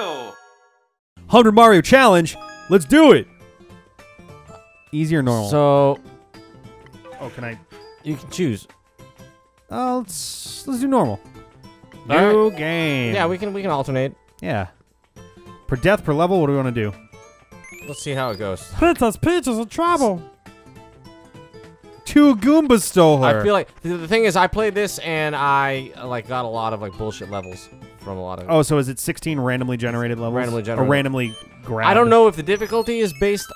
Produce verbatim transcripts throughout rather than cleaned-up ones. go! one hundred Mario Challenge. Let's do it. Easy or normal? So, oh, can I? You can choose. Uh, let's let's do normal. New right. game. Yeah, we can we can alternate. Yeah. Per death, per level. What do we want to do? Let's see how it goes. Princess Peach is in trouble. Two Goombas stole her. I feel like the, the thing is, I played this and I like got a lot of like bullshit levels from a lot of. Oh, so is it sixteen randomly generated levels? Randomly generated. Or randomly grabbed. I don't know if the difficulty is based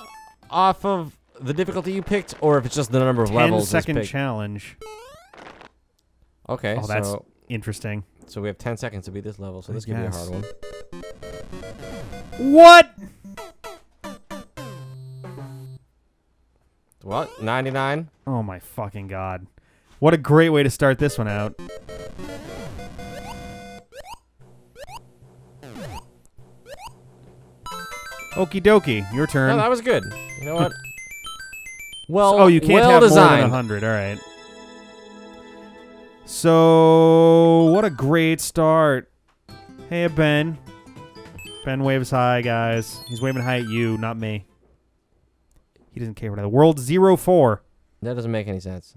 off of the difficulty you picked or if it's just the number of levels. ten second challenge. Okay. Oh, that's so interesting. So we have ten seconds to beat this level. So this could be a hard one. What? What? ninety-nine? Oh my fucking god. What a great way to start this one out. Okie dokie, your turn. No, that was good. You know what? Well, oh, you can't well have designed. more than one hundred. All right. So, what a great start. Hey, Ben. Ben waves hi, guys. He's waving hi at you, not me. He doesn't care what I... World zero four. That doesn't make any sense.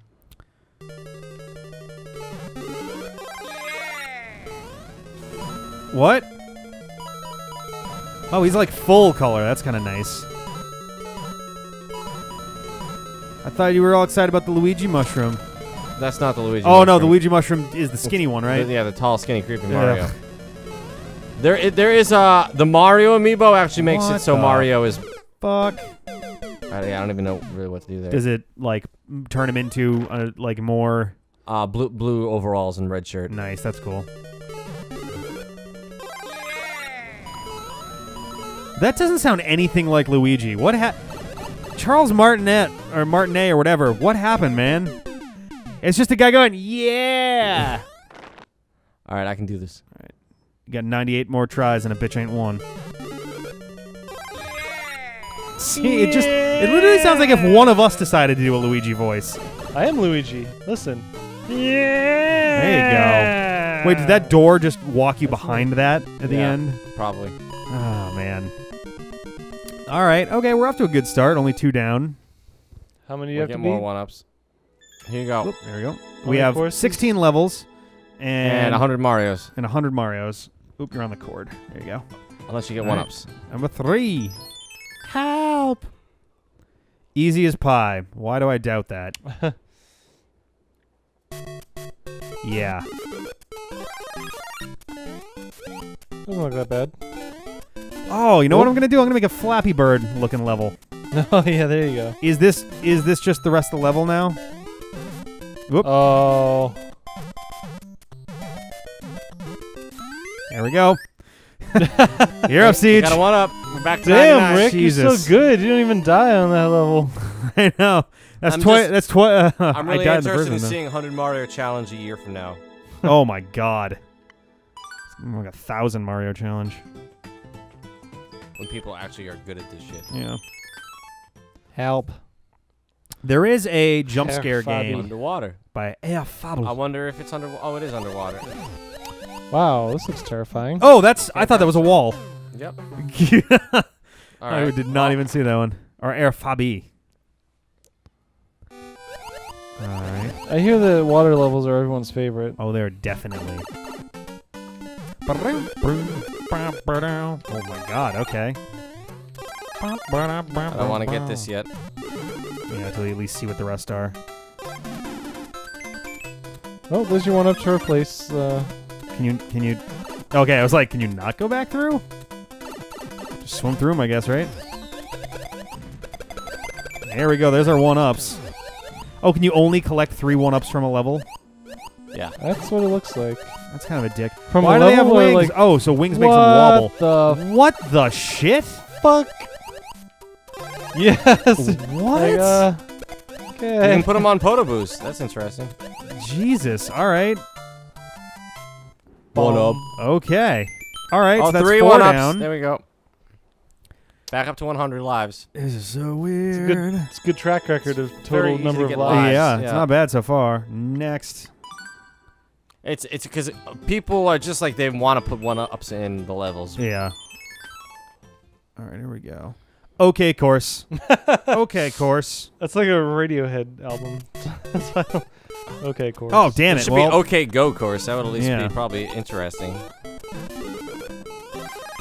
What? Oh, he's like full color. That's kind of nice. I thought you were all excited about the Luigi mushroom. That's not the Luigi oh, mushroom. Oh, no. The Luigi mushroom is the skinny one, right? Yeah, the tall, skinny, creepy Mario. Yeah. There, it, there is... Uh, the Mario amiibo actually makes what it so Mario is... Fuck. I don't even know really what to do there. Does it like turn him into uh, like more uh, blue blue overalls and red shirt? Nice, that's cool. That doesn't sound anything like Luigi. What ha Charles Martinet or Martinet or whatever? What happened, man? It's just a guy going, yeah. All right, I can do this. All right, you got ninety-eight more tries and a bitch ain't won. See, it just. It literally sounds like if one of us decided to do a Luigi voice. I am Luigi. Listen. Yeah. There you go. Wait, did that door just walk you That's behind me. that at the yeah, end? Probably. Oh, man. All right. Okay, we're off to a good start. Only two down. How many do you we'll have to beat? Get more one-ups. Here you go. Oop, there we go. We have courses? sixteen levels. And, and one hundred Marios. And one hundred Marios. Oop, you're on the cord. There you go. Unless you get one-ups. Right. Number three. Help. Easy as pie. Why do I doubt that? Yeah. Doesn't look that bad. Oh, you know Whoa. what I'm gonna do? I'm gonna make a Flappy Bird looking level. Oh yeah, there you go. Is this is this just the rest of the level now? Whoop. Oh. There we go. You're up, Siege. Got a one up. We're back to Damn, ninety-nine. Rick, Jesus. You're so good. You don't even die on that level. I know. That's twice. That's twice. Uh, I'm really interested in, person, in seeing one hundred Mario Challenge a year from now. Oh my God. It's like a thousand Mario Challenge. When people actually are good at this shit. Yeah. Help. There is a jump Air scare Fabi. game underwater by Air Fabi. I wonder if it's under. Oh, it is underwater. Wow, this looks terrifying. Oh, that's... I thought that was a wall. Yep. All I right. did not oh. even see that one. Or Air Fabi. All right. I hear the water levels are everyone's favorite. Oh, they're definitely. Oh, my God. Okay. I don't want to get this yet. Yeah, until you at least see what the rest are. Oh, there's your one up to replace... Uh, Can you, can you, okay, I was like, can you not go back through? Just swim through them, I guess, right? There we go, there's our one-ups. Oh, can you only collect three one-ups from a level? Yeah. That's what it looks like. That's kind of a dick. From Why do they have wings? Like, oh, so wings makes them wobble. What the? What the shit? Fuck. Yes. What? Like, uh, okay. You can put them on Potoboost. That's interesting. Jesus, all right. One up. Okay. All right. Oh, so that's three four one-ups. Down. There we go. Back up to one hundred lives. This is so weird. It's a good, it's a good track record of total number to of lives. Yeah, yeah, it's not bad so far. Next. It's it's because people are just like they want to put one ups in the levels. Yeah. All right, here we go. Okay, course. Okay, course. That's like a Radiohead album. Okay, course. Oh, damn it. It should well, be okay, go, course. That would at least yeah. be probably interesting.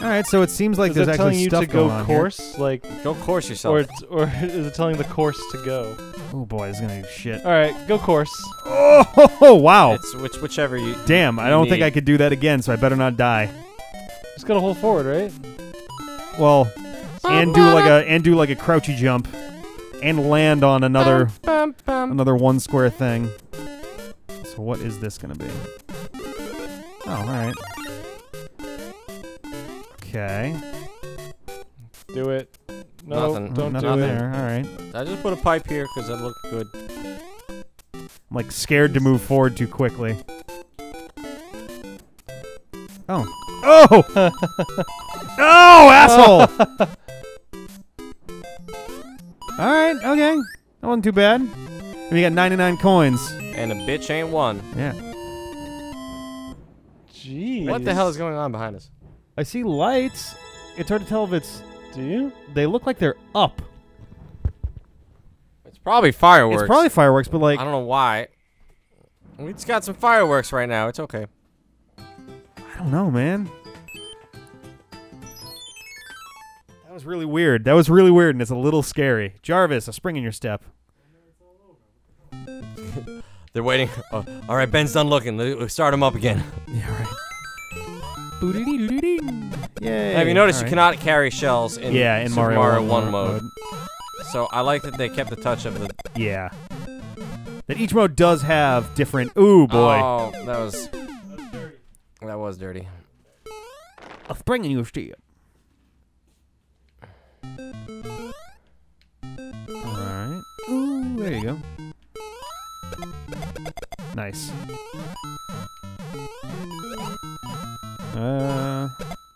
All right, so it seems like is there's actually stuff going go on course? Here. Like, go course yourself. Or, it's, or is it telling the course to go? Oh, boy, this is going to be shit. All right, go course. Oh, ho, ho, wow. It's which, whichever you Damn, you I don't need. think I could do that again, so I better not die. Just got to hold forward, right? Well... And do like a and do like a crouchy jump, and land on another bum, bum, bum. another one square thing. So what is this gonna be? Oh, all right. Okay. Do it. No, nothing. Don't no, do not it. There. All right. I just put a pipe here because it looked good. I'm like scared to move forward too quickly. Oh. Oh! Oh, asshole! All right, okay. That wasn't too bad. And we got ninety-nine coins. And a bitch ain't one. Yeah. Jeez. What the hell is going on behind us? I see lights. It's hard to tell if it's... Do you? They look like they're up. It's probably fireworks. It's probably fireworks, but like... I don't know why. We just got some fireworks right now. It's okay. I don't know, man. That was really weird. That was really weird, and it's a little scary. Jarvis, a spring in your step. They're waiting. Oh, all right, Ben's done looking. Let's start him up again. Yeah, right. Yay. Have you noticed all right. you cannot carry shells in, yeah, in Super Mario one mode? mode. So I like that they kept the touch of the... Yeah. That each mode does have different... Ooh, boy. Oh, that was... That was dirty. Of bringing you to you. Alright. Ooh, there you go. Nice. Uh.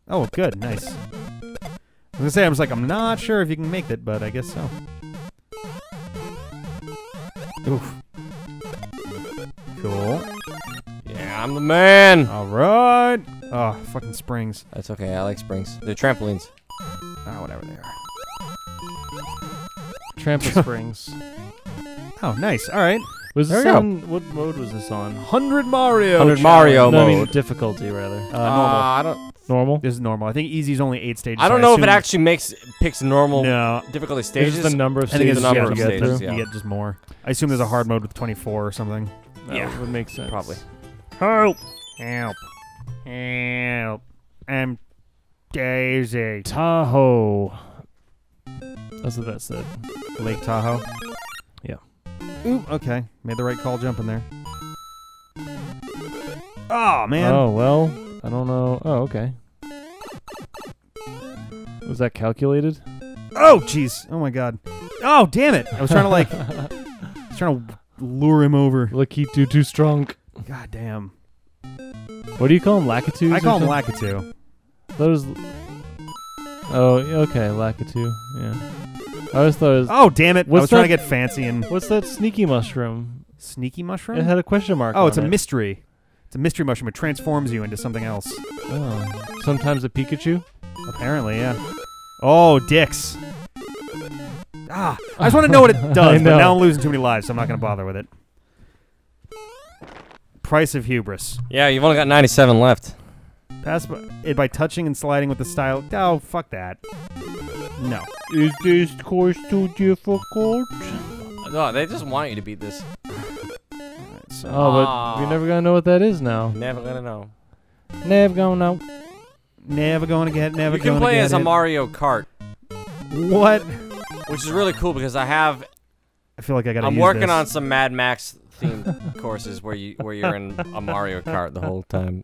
Oh, good. Nice. I was gonna say, I was like, I'm not sure if you can make it, but I guess so. Oof. Cool. I'm the man. All right. Oh, fucking springs. That's okay. I like springs. They're trampolines. Ah, oh, whatever they are. Trampoline springs. Oh, nice. All right. Was there this on? Go. What mode was this on? Hundred Mario. Hundred Mario no, mode. I mean difficulty rather. Uh, uh, normal. I don't. Normal. This is normal. I think easy is only eight stages. I don't know I if it actually makes picks normal no. difficulty stages. It's just the number of stages. I think it's the number yeah, of stages. Through. Yeah. You get just more. I assume there's a hard mode with twenty-four or something. That yeah, would make sense. Probably. Help! Help! Help! I'm Daisy. Tahoe. That's what that said. Lake Tahoe. Yeah. Ooh. Okay. Made the right call jumping there. Oh man. Oh well. I don't know. Oh okay. Was that calculated? Oh jeez. Oh my god. Oh damn it! I was trying to like, I was trying to lure him over. Lakitu too strong. God damn. What do you call them? Lakitus? I call them Lakitu. Those. Oh, okay, Lakitu. Yeah. I always thought it was. Oh, damn it. I was that, trying to get fancy and. What's that sneaky mushroom? Sneaky mushroom? It had a question mark. Oh, on it's a it. mystery. It's a mystery mushroom. It transforms you into something else. Oh. Sometimes a Pikachu? Apparently, yeah. Oh, dicks. Ah. I just want to know what it does, but now I'm losing too many lives, so I'm not going to bother with it. Price of hubris. Yeah, you've only got ninety-seven left. Pass by, it by touching and sliding with the style. Oh, fuck that. No. Is this course too difficult? No, they just want you to beat this. Right, so. Oh, but you're never gonna know what that is now. Never gonna know. Never gonna know. Never gonna get. Never you gonna get. You can play as it. a Mario Kart. What? Which is really cool because I have. I feel like I gotta. I'm use working this. on some Mad Max. Themed courses where you where you're in a Mario Kart the whole time.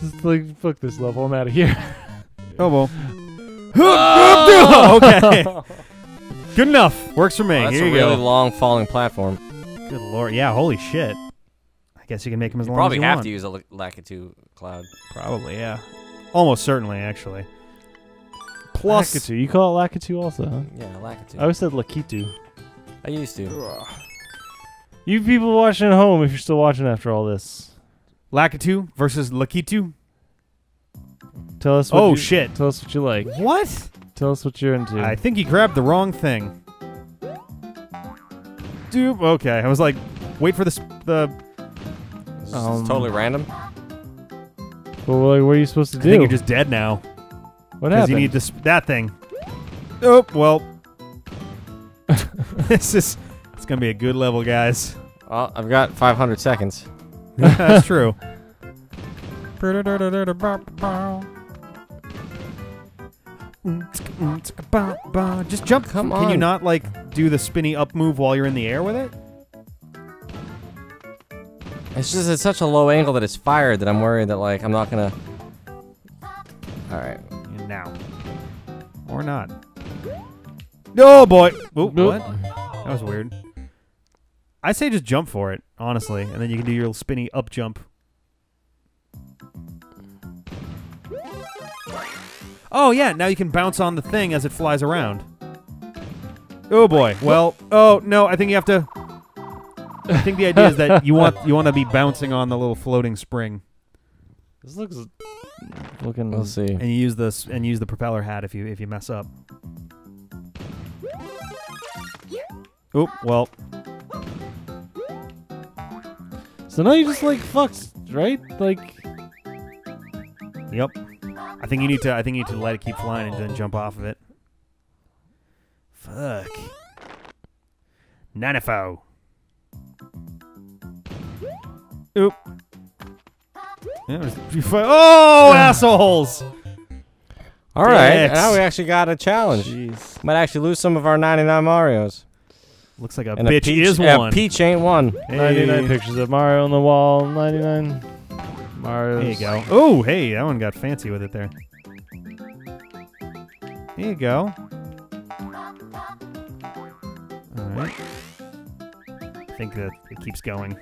Just like fuck this level, I'm out of here. Oh well. Oh! Okay. Good enough. Works for me. Oh, that's here you a really go. long falling platform. Good lord. Yeah. Holy shit. I guess you can make them as you long. Probably as you have want. to use a Lakitu cloud. Probably yeah. Almost certainly actually. Plus Lakitu. You call it Lakitu also? Huh? Yeah, Lakitu. I always said Lakitu. I used to. Ugh. You people watching at home, if you're still watching after all this, Lakitu versus Lakitu. Tell us. What oh you, shit! Tell us what you like. What? Tell us what you're into. I think he grabbed the wrong thing. Dude, okay. I was like, wait for the... the this um, is totally random. Well, like, what are you supposed to do? I think you're just dead now. What happened? Because you need this, that thing. Oh, well. This is... It's going to be a good level, guys. Well, I've got five hundred seconds. That's true. Just jump. Come on. Can you not, like, do the spinny up move while you're in the air with it? It's just at such a low angle that it's fired that I'm worried that, like, I'm not gonna... Alright. Now. Or not. Oh, boy! Oop, what? That was weird. I say just jump for it, honestly, and then you can do your little spinny up jump. Oh, yeah, now you can bounce on the thing as it flies around. Oh, boy. Well, oh, no, I think you have to... I think the idea is that you want you want to be bouncing on the little floating spring. This looks... Looking... We'll see. And you use this and use the propeller hat if you if you mess up. Oop, well. So now you just, like, fucked, right? Like... Yep. I think you need to. I think you need to let it keep flying and then jump off of it. Fuck. Nanifo. Oop. Oh, assholes! All right. Now we actually got a challenge. Jeez. Might actually lose some of our ninety-nine Marios. Looks like a and bitch a peach, is one. A peach ain't one. Hey. ninety-nine pictures of Mario on the wall. ninety-nine. Mario's. There you go. Oh, hey, that one got fancy with it there. There you go. Alright. I think that it keeps going.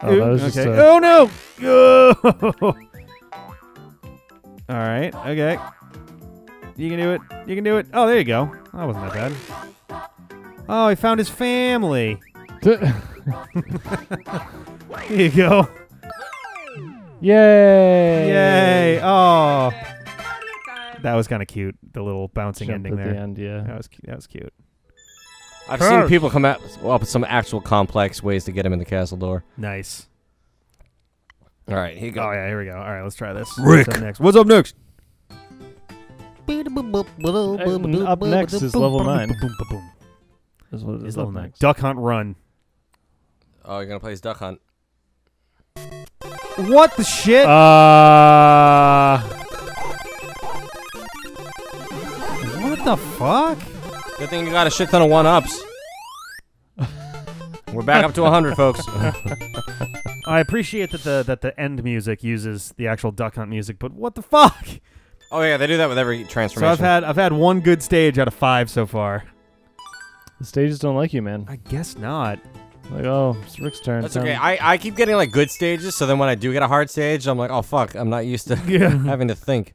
Oh, that was okay. Just a... Oh, no! Oh! Alright, okay. You can do it. You can do it. Oh, there you go. That wasn't that bad. Oh, he found his family. There you go. Yay! Yay! Oh, that was kind of cute. The little bouncing Jump ending at there. The end, yeah. That was that was cute. I've Curse. seen people come up well, with some actual complex ways to get him in the castle door. Nice. All right, here you go. Oh yeah, here we go. All right, let's try this. Rick, what's up next? What's up next? And up next is level nine. Is what is level nine? Duck Hunt Run. Oh, you're gonna play as Duck Hunt. What the shit? Uh, what the fuck? Good thing you got a shit ton of one-ups. We're back up to one hundred, folks. I appreciate that the that the end music uses the actual Duck Hunt music, but what the fuck? Oh yeah, they do that with every transformation. So I've had I've had one good stage out of five so far. The stages don't like you, man. I guess not. Like, oh, it's Rick's turn. That's okay. I, I keep getting, like, good stages, so then when I do get a hard stage, I'm like, oh, fuck. I'm not used to yeah. having to think.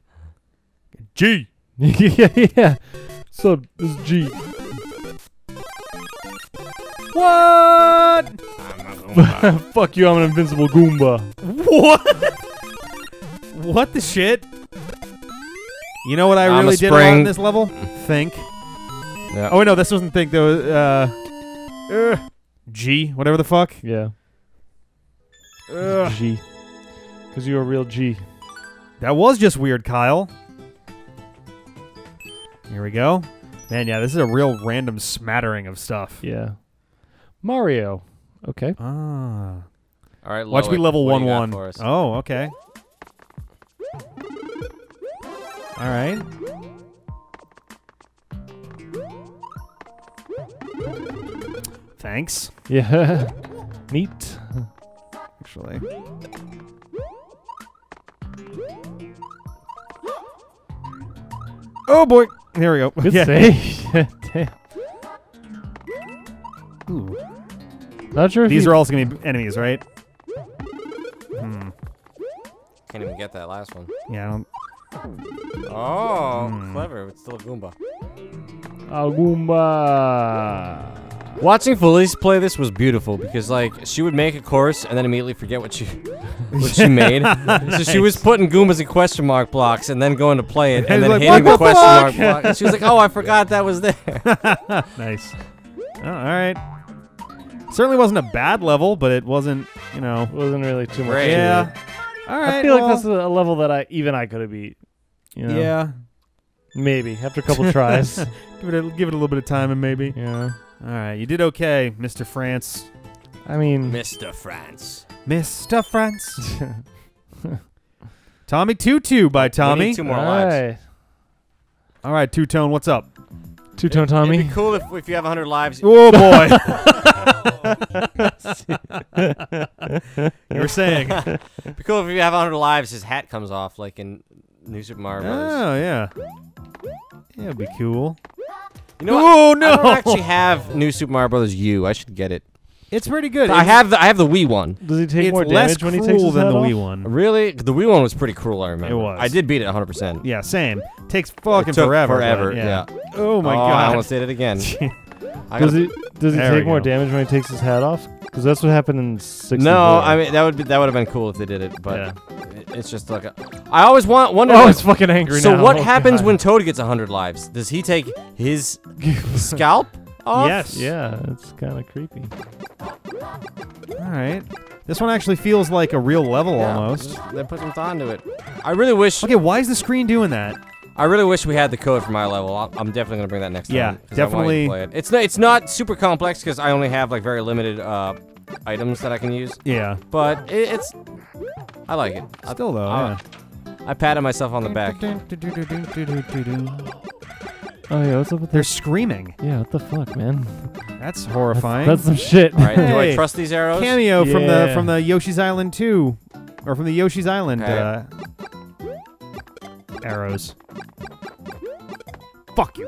G! yeah, yeah. So, this is G. What? Fuck you, I'm an invincible Goomba. What? What the shit? You know what I I'm really did on this level? Think. Yeah. Oh, wait, no, this wasn't Think. There was, uh... uh G, whatever the fuck. Yeah. Ugh. G. Because you're a real G. That was just weird, Kyle. Here we go. Man, yeah, this is a real random smattering of stuff. Yeah. Mario. Okay. Ah. All right, watch me level one one. Oh, okay. All right. Thanks. Yeah. Neat. Actually. Oh boy! There we go. Good yeah. save. Damn. Ooh. Not sure. If These are also gonna be enemies, right? Hmm. Can't even get that last one. Yeah. I don't... Oh, hmm. clever! It's still a Goomba. A Goomba. Watching Felice play this was beautiful because, like, she would make a course and then immediately forget what she what she made. Nice. So she was putting Goombas in question mark blocks and then going to play it and, and then like, hitting the question mark block. And she was like, "Oh, I forgot that was there." Nice. Oh, all right. Certainly wasn't a bad level, but it wasn't, you know, it wasn't really too much. Right. Yeah. All right. I feel well, like that's a level that I even I could have beat. You know? Yeah. Maybe after a couple tries, give it a, give it a little bit of time and maybe. Yeah. All right, you did okay, Mister France. I mean, Mister France. Mister France. Tommy Tutu by Tommy. We need two more All lives. Right. All right, Two Tone, what's up? Two Tone it, Tommy. It'd be cool if, if you have one hundred lives. Oh boy. You were saying. It'd be cool if you have one hundred lives. His hat comes off like in New Super Mario Bros. Oh yeah. Yeah, it'd be cool. You know Ooh, what? No! I don't actually have New Super Mario Bros. U. I should get it. It's pretty good. It's I have the I have the Wii one. Does he take it's more damage when he takes his than head the off? Wii one? Really? The Wii one was pretty cruel. I remember. It was. I did beat it one hundred percent. Yeah, same. Takes fucking it took forever. Forever. Yeah. yeah. Oh my oh, god! I almost did it again. I does he Does he take more damage when he takes his hat off? Because that's what happened in sixty-four. No, I mean that would be, that would have been cool if they did it, but yeah. it, it's just like a, I always want wonder. Oh, it's fucking angry so now. So what oh, happens God. when Toad gets one hundred lives? Does he take his scalp off? Yes. Yeah, it's kind of creepy. All right. This one actually feels like a real level yeah, almost. Just, they put some thought into it. I really wish. Okay, why is the screen doing that? I really wish we had the code for my level. I'm definitely gonna bring that next yeah, time. Yeah, definitely. I want you to play it. It's not, it's not super complex because I only have like very limited uh, items that I can use. Yeah. But it, it's, I like it. Still though. I, yeah. I patted myself on the back. Oh yeah, what's up with that? They're screaming. Yeah, what the fuck, man? That's horrifying. That's, that's some shit. All right, hey, do I trust these arrows? Cameo yeah. from the from the Yoshi's Island two, or from the Yoshi's Island okay. uh, arrows. Fuck you.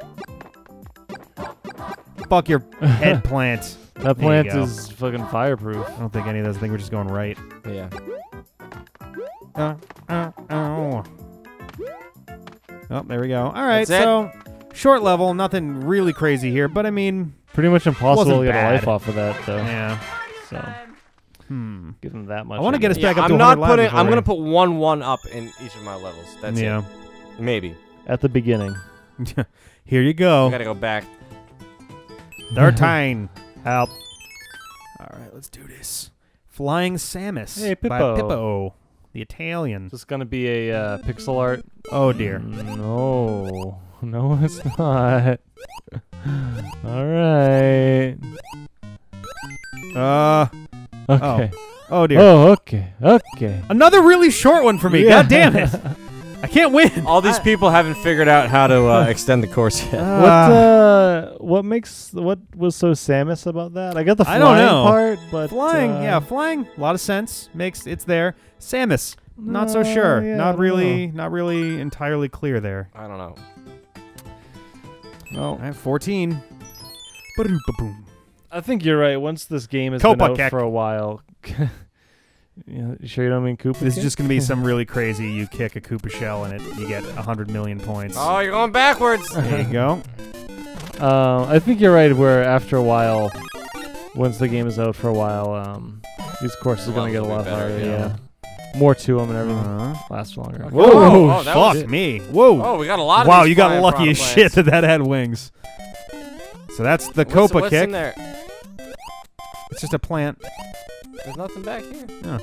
Fuck your head plant. That plant is fucking fireproof. I don't think any of those. I think we're just going right. Yeah. Uh, uh, oh. oh, there we go. All right, so short level, nothing really crazy here, but I mean, pretty much impossible to get a life off of that, though. Yeah. So. Hmm. Give them that much. I want to get us back up to one hundred lives. I'm gonna put one one up in each of my levels. That's it. Yeah. Maybe. At the beginning. Here you go. I gotta go back. thirteen. Help. Alright, let's do this. Flying Samus hey, Pippo. by Pippo. The Italian. Is this gonna be a uh, pixel art? Oh dear. No. No, it's not. Alright. Uh Okay. Oh. oh dear. Oh, okay. Okay. Another really short one for me. Yeah. God damn it. I can't win. All these I, people haven't figured out how to uh, extend the course yet. Uh, what, uh, what makes what was so Samus about that? I got the flying I don't know. part, but flying, uh, yeah, flying. A lot of sense makes it's there. Samus, not uh, so sure. Yeah, not really, know. not really entirely clear there. I don't know. Oh, I have fourteen. I think you're right. Once this game has Koopa been out kek. for a while. You sure you don't mean Koopa? This is just going to be some really crazy, you kick a Koopa shell and it, you get one hundred million points. Oh, you're going backwards! There you go. Uh, I think you're right where after a while, once the game is out for a while, um, these courses the are going to get a lot better, harder. Yeah. yeah. More to them and everything uh-huh. lasts longer. Okay. Whoa, Whoa. Oh, oh, fuck me. Whoa. Oh, we got a lot of Wow, you got lucky as shit that that had wings. So that's the what's, Koopa what's kick. In there? It's just a plant. There's nothing back here. Huh.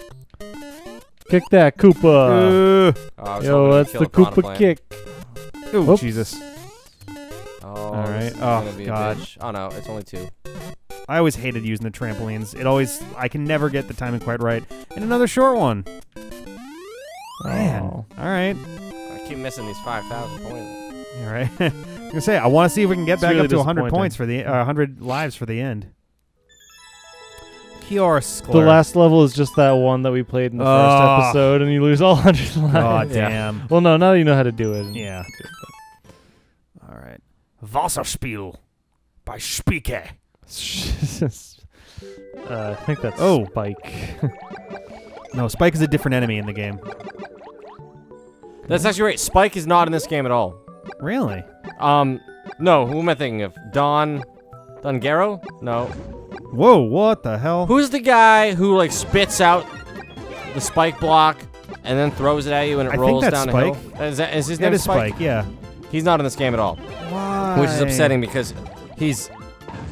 Kick that, Koopa. Uh, Yo, that's the Koopa kick. Ooh, Oops. Jesus. Oh, All right. Oh, God. Oh, no, it's only two. I always hated using the trampolines. It always, I can never get the timing quite right. And another short one. Man. Oh. All right. I keep missing these five thousand points. All right. I was going to say, I want to see if we can get it's back really up to one hundred points for the, uh, one hundred lives for the end. The last level is just that one that we played in the oh. first episode, and you lose all one hundred lives. Oh, damn. Yeah. Well, no, now you know how to do it. Yeah. All right. Wasserspiel by Spike. uh, I think that's oh. Spike. No, Spike is a different enemy in the game. That's actually right. Spike is not in this game at all. Really? Um, no, who am I thinking of? Don... Dungaro? No. Whoa, what the hell? Who's the guy who, like, spits out the spike block and then throws it at you and it I rolls think that's down Spike. A hill? Is, that, is his that name is Spike? Spike? Yeah. He's not in this game at all. Why? Which is upsetting because he's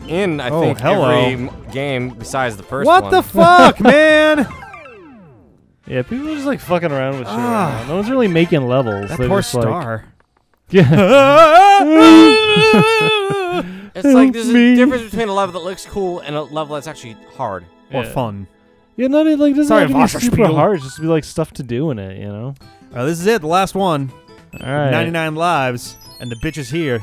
in, I oh, think, hello. every game besides the first what one. What the fuck, man? Yeah, people are just, like, fucking around with shit right now. No one's really making levels. That They're poor just, star. Like, yeah. It's like there's me. a difference between a level that looks cool and a level that's actually hard. Yeah. Or fun. Yeah, not it, like, doesn't Sorry, have to be super spiel. hard. It's just be, like, stuff to do in it, you know? Uh, this is it. The last one. All right. ninety-nine lives. And the bitch is here.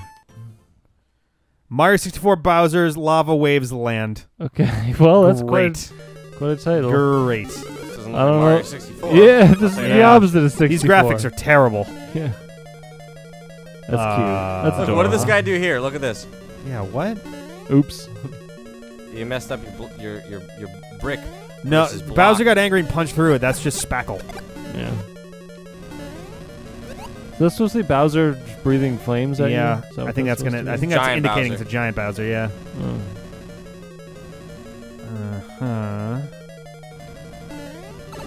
Mario sixty-four Bowser's Lava Waves Land. Okay. Well, that's great. Quite a, quite a title. Great. I don't Mario know. sixty-four. Yeah, this is the yeah. opposite of sixty-four. These graphics are terrible. Yeah. That's uh, cute. That's look, what did this guy do here? Look at this. Yeah, what? Oops. You messed up your your your, your brick. No, Bowser got angry and punched through it. That's just spackle. Yeah. Is that supposed to be Bowser breathing flames at yeah, you? Yeah, I think that's gonna. I think that's giant indicating Bowser. It's a giant Bowser. Yeah. Mm. Uh huh.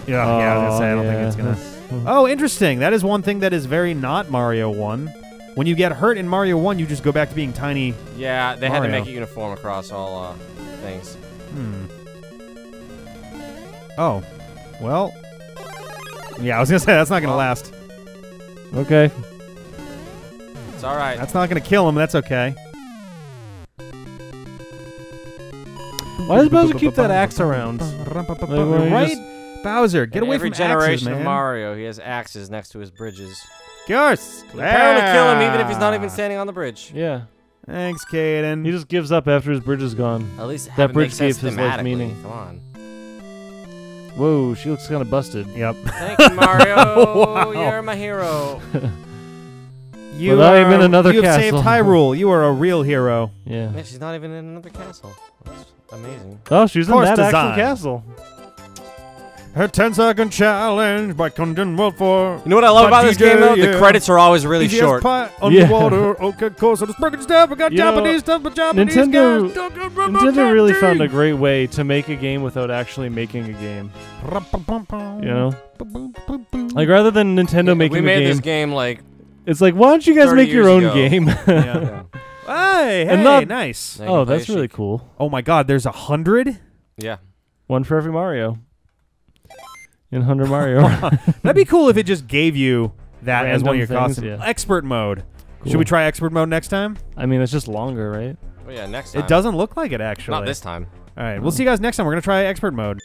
Yeah, oh, yeah, I was gonna say, I don't yeah. think it's gonna... Oh, interesting. That is one thing that is very not Mario one. When you get hurt in Mario one, you just go back to being tiny Yeah, they Mario. had to make it uniform across all uh, things. Hmm. Oh. Well. Yeah, I was gonna say, that's not gonna well. last. Okay. It's alright. That's not gonna kill him, that's okay. Why does Bowser keep that axe around? Right? Bowser, get and away from axes, man. Every generation of Mario, he has axes next to his bridges. Yes! They're bound to kill him even if he's not even standing on the bridge. Yeah. Thanks, Caden. He just gives up after his bridge is gone. At least that bridge gave his life meaning. Come on. Whoa, she looks kind of busted. Yep. Thank you, Mario. Wow. You're my hero. you not even another you castle. You saved Hyrule. You are a real hero. Yeah. yeah. She's not even in another castle. That's amazing. Oh, she's in that actual castle. Her ten second challenge by Qundon Wilford. You know what I love about D J, this game, though? Yeah. The credits are always really D J short. Pie, underwater, yeah. okay, cool. So the broken stuff, we got you Japanese know, stuff, but Japanese Nintendo, guys. Nintendo really found a great way to make a game without actually making a game. You know? Like, rather than Nintendo yeah, making a game. We made game, this game, like, it's like, why don't you guys make your own ago. game? yeah. Yeah. Hey, hey, not, nice. Oh, that's really cool. Oh, my God, there's a hundred? Yeah. One for every Mario. In one hundred Mario. That'd be cool if it just gave you that Random as one of your things, costumes. Yeah. Expert mode. Cool. Should we try expert mode next time? I mean, it's just longer, right? Well, yeah, next time. It doesn't look like it, actually. Not this time. All right, we'll see you guys next time. We're going to try expert mode.